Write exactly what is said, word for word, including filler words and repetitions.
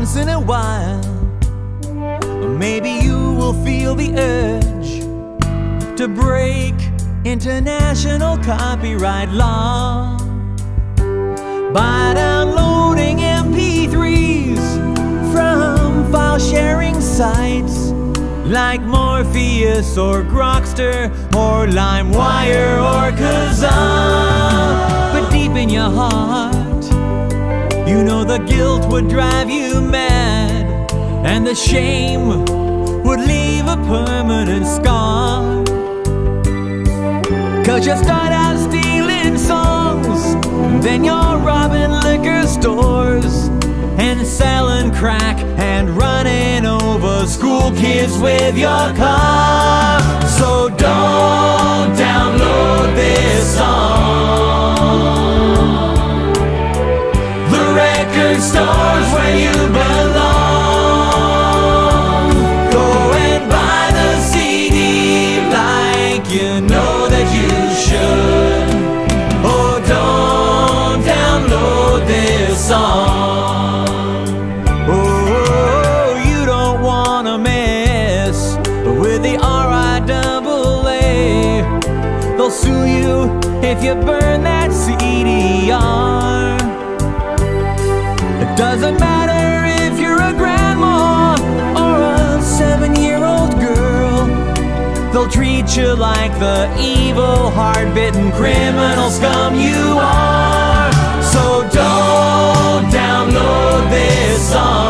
once in a while, maybe you will feel the urge to break international copyright law by downloading M P threes from file-sharing sites like Morpheus or Grokster or LimeWire or Kazaa. But deep in your heart, you know the guilt would drive you mad, and the shame would leave a permanent scar. Cause you start out stealing songs, then you're robbing liquor stores and selling crack and running over school kids with your car. So don't download this song. The record store's where you belong. Go and buy the C D like you know that you should. Oh, don't download this song. Oh, you don't wanna mess with the R I double A. They'll sue you if you burn that C D R. It doesn't matter if you're a grandma or a seven-year-old girl, they'll treat you like the evil, hard-bitten criminal scum you are. So don't download this song.